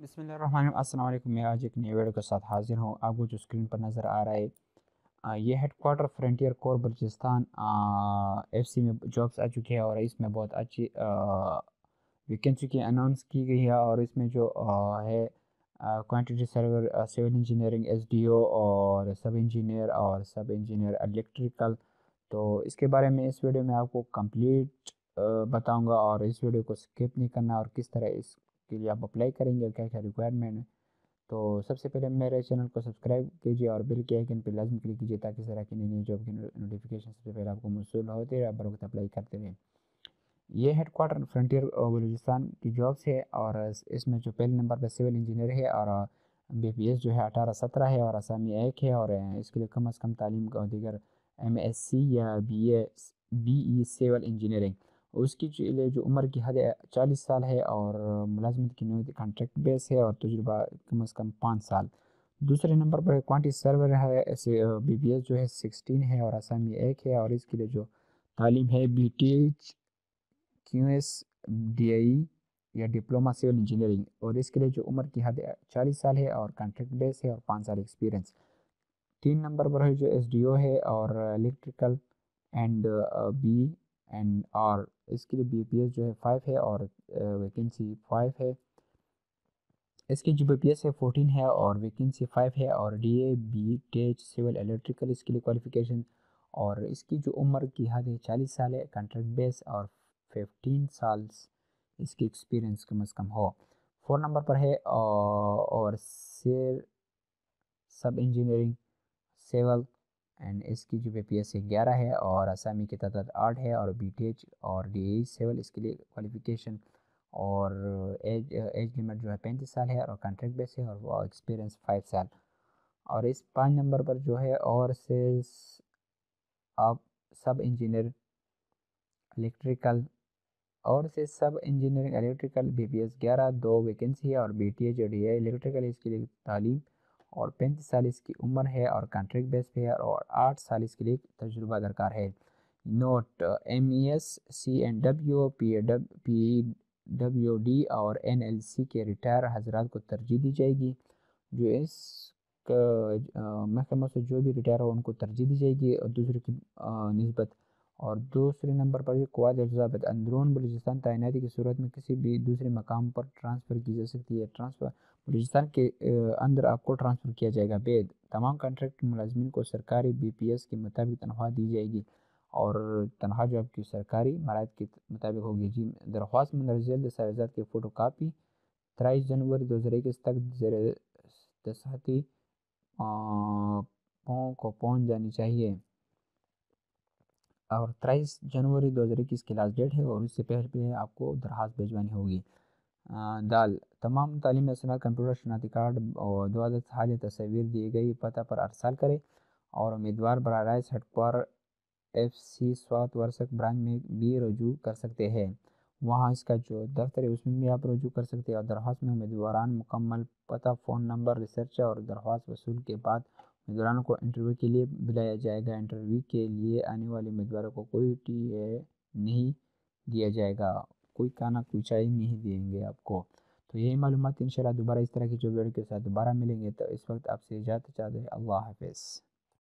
बिस्मिल्लाहिर्रहमानिर्रहीम, अस्सलाम वालेकुम। मैं आज एक नए वीडियो के साथ हाजिर हूँ। आपको जो स्क्रीन पर नज़र आ रहा है ये headquarter frontier core Balochistan FC में जॉब्स आ चुकी है और इसमें बहुत अच्छी वैकेंसी की अनाउंस की गई है। और इसमें जो है quantity server, civil engineering, SDO और सब इंजीनियर इलेक्ट्रिकल, तो इसके बारे में इस वीडियो में आपको कम्प्लीट बताऊँगा। और इस वीडियो को स्किप नहीं करना, और किस तरह इस के लिए आप अप्लाई करेंगे और क्या क्या रिक्वायरमेंट है। तो सबसे पहले मेरे चैनल को सब्सक्राइब कीजिए और बेल के आइकन पर लाजमी क्लिक कीजिए ताकि इस तरह की नई नई जॉब की नोटिफिकेशन सबसे पहले आपको मौसूल होते रहे, आप बर वक्त अप्लाई करते रहें। ये हेडक्वार्टर फ्रंटियर बलूचिस्तान की जॉब्स है और इसमें जो पहले नंबर पर सिविल इंजीनियर है और बीपीएस जो है 18-17 है और आसामी 1 है। और इसके लिए कम अज़ कम तालीम का दीगर MSC या BE सिविल इंजीनियरिंग, उसकी लिए जो उम्र की हद 40 साल है और मुलाजमत की न्यूत कॉन्ट्रैक्ट बेस है और तजुर्बा कम अज़ कम 5 साल। दूसरे नंबर पर क्वान्टिटी सर्वर है, BPS जो है 16 है और आसामी 1 है। और इसके लिए जो तालीम है BTH, QSD या डिप्लोमा सिविल इंजीनियरिंग, और इसके लिए जो उम्र की हद 40 साल है और कॉन्ट्रैक्ट बेस है और 5 साल एक्सपीरियंस। 3 नंबर पर है जो SDO है और इलेक्ट्रिकल एंड BE, इसके लिए BPS जो है 5 है और वैकेंसी 5 है। इसकी जो BPS है 14 है और वैकेंसी 5 है। और DAB सिविल इलेक्ट्रिकल, इसके लिए क्वालिफिकेशन और इसकी जो उम्र की हद है 40 साल है, कंट्रैक्ट बेस और 15 साल इसकी एक्सपीरियंस कम अज़ कम हो। 4 नंबर पर है और सब इंजीनियरिंग सिविल एंड इसकी जो BPS है 11 है और आसामी की तादाद 8 है। और BTH और DE सिविल, इसके लिए क्वालिफिकेशन और एज लिमिट जो है 35 साल है और कॉन्ट्रैक्ट बेस है और एक्सपीरियंस 5 साल। और इस 5 नंबर पर जो है और से आप सब इंजीनियर इलेक्ट्रिकल BPS 11 2 वैकेंसी है और BTH और DE इलेक्ट्रिकल, इसके लिए तालीम और 35 साल इसकी उम्र है और कॉन्ट्रैक्ट बेस पे है और 8 साल इसके लिए तजुर्बा दरकार है। Note MESC and WP WD और NLC के रिटायर हजरात को तरजीह दी जाएगी। जो इस महकमे से जो भी रिटायर हो उनको तरजीह दी जाएगी और दूसरे की नस्बत। और दूसरे नंबर पर क्वाद ज़ाबित अंदरून बलूचिस्तान तैनाती की सूरत में किसी भी दूसरे मकाम पर ट्रांसफ़र की जा सकती है। ट्रांसफ़र बलूचिस्तान के अंदर आपको ट्रांसफ़र किया जाएगा। बेद तमाम कॉन्ट्रैक्ट मुलाजमन को सरकारी BPS के मुताबिक तनख्वाह दी जाएगी और तनख्वाह जो आपकी सरकारी मराद के मुताबिक होगी। जी दरख्वास्त मंदरजेल दस्तावेज़ात की फ़ोटो कापी 23 जनवरी 2021 तक दस्ती को पहुँच जानी चाहिए। और 23 जनवरी 2021 की लास्ट डेट है और इससे पहले आपको दरख्वास्त भिजवानी होगी। दाल तमाम तालीमी असनाद, कंप्यूटर शनाख्ती कार्ड और 2 अदद हाल तस्वीर दी गई पता पर अरसाल करें। और उम्मीदवार बराह रास्त हेडक्वार्टर FC स्वात वर्षक ब्रांच में भी रजू कर सकते हैं। वहाँ इसका जो दफ्तर है उसमें भी आप रजू कर सकते हैं। और दरख्वास्त में उम्मीदवारान मुकम्मल पता, फ़ोन नंबर, रिसर्च और दरख्वास्त वसूल के बाद उम्मीदवारों को इंटरव्यू के लिए बुलाया जाएगा। इंटरव्यू के लिए आने वाले उम्मीदवारों को कोई TA नहीं दिया जाएगा, कोई खाना कोई चाय नहीं देंगे आपको। तो यही मालूमात इंशाल्लाह दोबारा इस तरह की जो वीडियो के साथ दोबारा मिलेंगे। तो इस वक्त आपसे इजाज़त चाहते हैं। अल्लाह हाफ़िज़।